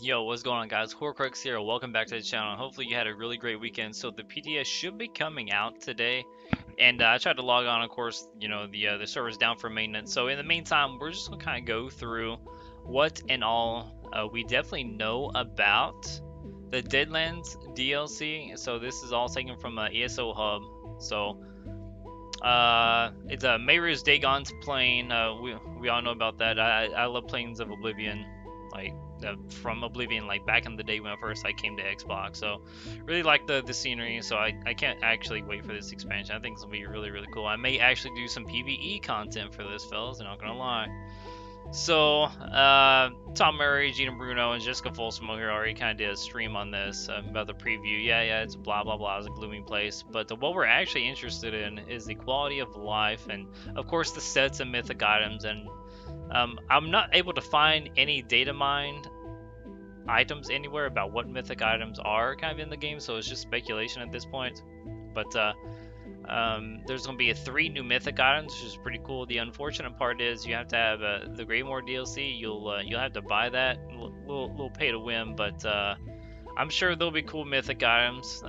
Yo, what's going on guys? Hoarcrux here. Welcome back to the channel. Hopefully you had a really great weekend. So the PTS should be coming out today. And I tried to log on, of course, you know, the server's down for maintenance. So in the meantime, we're just going to kind of go through what and all we definitely know about the Deadlands DLC. So this is all taken from ESO Hub. So it's Meru's Dagon's plane. We all know about that. I love Planes of Oblivion. Like from Oblivion, like back in the day when I first came to Xbox, so really like the scenery. So I can't actually wait for this expansion. I think it's gonna be really cool. I may actually do some PvE content for this, fellas, I'm not gonna lie. So Tom Murray, Gina Bruno, and Jessica Folsom here already kind of did a stream on this about the preview. Yeah, it's blah blah blah, it's a gloomy place, but what we're actually interested in is the quality of life and of course the sets and mythic items. And I'm not able to find any data mined items anywhere about what mythic items are kind of in the game, so it's just speculation at this point. But there's gonna be 3 new mythic items, which is pretty cool. The unfortunate part is you have to have the Greymoor DLC. You'll have to buy that, little pay to win, but I'm sure there'll be cool mythic items.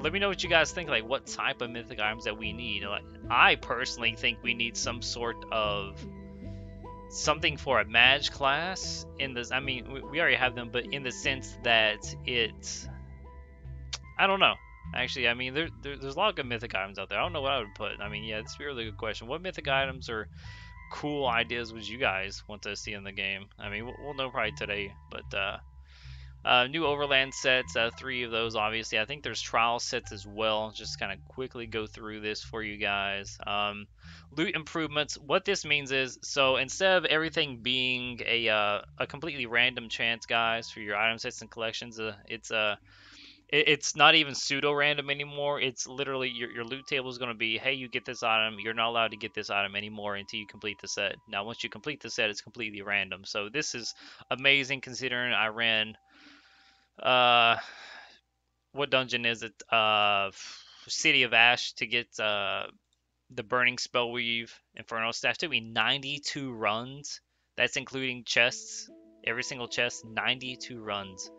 Let me know what you guys think, like what type of mythic items that we need. Like, I personally think we need some sort of something for a mage class in this. I mean, we already have them, but in the sense that it's, I don't know. Actually, I mean, there's a lot of good mythic items out there. I don't know what I would put. I mean, yeah, this would be a really good question. What mythic items or cool ideas would you guys want to see in the game? I mean, we'll know probably today, but new overland sets, 3 of those obviously. I think there's trial sets as well. Just kind of quickly go through this for you guys. Loot improvements. What this means is, so instead of everything being a completely random chance, guys, for your item sets and collections, it's not even pseudo-random anymore. It's literally your loot table is going to be, hey, you get this item. You're not allowed to get this item anymore until you complete the set. Now, once you complete the set, it's completely random. So this is amazing considering I ran... what dungeon is it? City of Ash to get the Burning Spellweave Infernal Staff. Took me 92 runs. That's including chests. Every single chest, 92 runs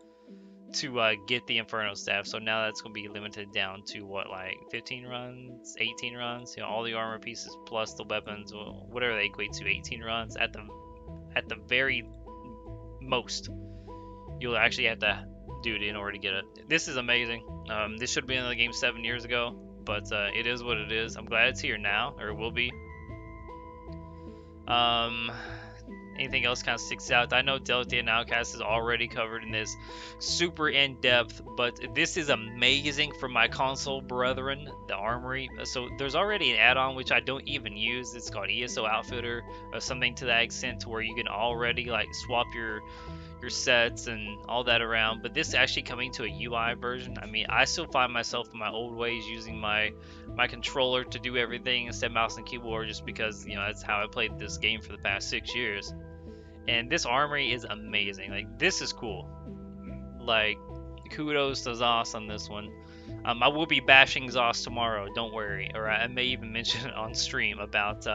to get the Inferno Staff. So now that's going to be limited down to what, like 15 runs, 18 runs. You know, all the armor pieces plus the weapons, whatever they equate to, 18 runs at the very most. You'll actually have to do it in order to get it. This is amazing. This should have been in the game 7 years ago, but it is what it is. I'm glad it's here now, or it will be. Anything else kind of sticks out? I know Deltian Outcast is already covered in this, super in-depth, but this is amazing for my console brethren, the Armory. So there's already an add-on which I don't even use. It's called ESO Outfitter or something to that extent, to where you can already like swap your sets and all that around. But this is actually coming to a UI version. I mean, I still find myself in my old ways using my controller to do everything instead of mouse and keyboard, just because, you know, that's how I played this game for the past 6 years. And this Armory is amazing. Like, this is cool. Like, kudos to Zos on this one. I will be bashing Zos tomorrow, don't worry. Or I may even mention it on stream about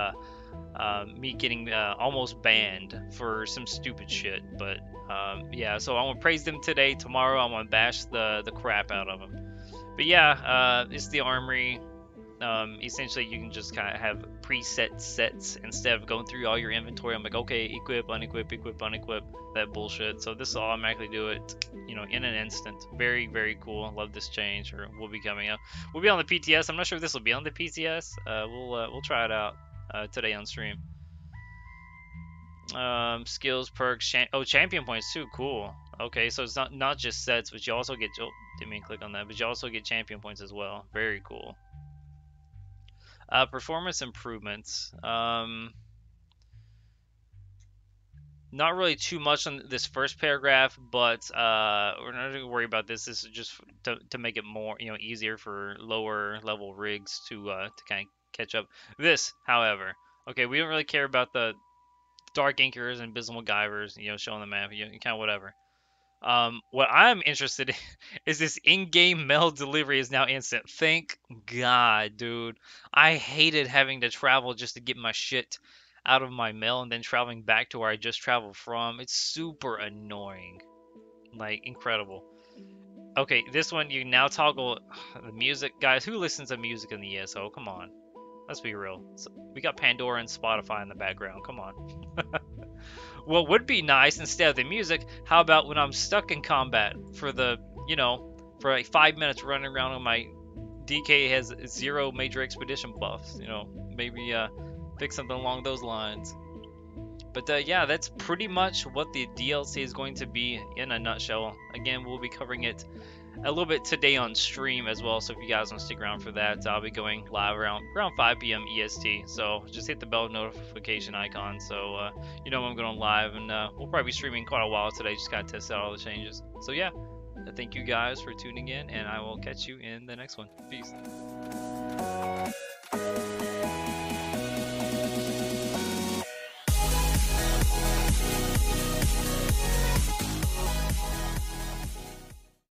me getting almost banned for some stupid shit. But yeah, so I'm gonna praise them today. Tomorrow I'm gonna bash the crap out of them. But yeah, it's the Armory. Essentially you can just kind of have preset sets instead of going through all your inventory. I'm like, okay, equip, unequip, equip, unequip, that bullshit. So this will automatically do it, you know, in an instant. Very cool. Love this change. Or will be coming up. We'll be on the PTS. I'm not sure if this will be on the PTS. We'll try it out today on stream. Skills, perks, champion points too. Cool. Okay, so it's not just sets, but you also get, oh, didn't mean to click on that, but you also get champion points as well. Very cool. Performance improvements. Not really too much on this first paragraph, but we're not going to worry about this. This is just to make it more, you know, easier for lower level rigs to kind of catch up. This, however, okay, we don't really care about the dark anchors and abysmal givers, you know, showing the map, you know, kind of whatever. What I'm interested in is this in-game mail delivery is now instant. Thank God, dude. I hated having to travel just to get my shit. out of my mail and then traveling back to where I just traveled from. It's super annoying. Like, incredible. Okay, this one, you now toggle the music. Guys, who listens to music in the ESO? Come on. Let's be real. We got Pandora and Spotify in the background. Come on. What would be nice instead of the music, how about when I'm stuck in combat for the, you know, for like 5 minutes running around on my DK has zero major expedition buffs, you know, maybe fix something along those lines. But yeah, that's pretty much what the DLC is going to be in a nutshell. Again, we'll be covering it a little bit today on stream as well, so if you guys want to stick around for that, I'll be going live around 5 p.m. EST, so just hit the bell notification icon so you know when I'm going live, and we'll probably be streaming quite a while today, just gotta test out all the changes. So yeah, thank you guys for tuning in, and I will catch you in the next one. Peace.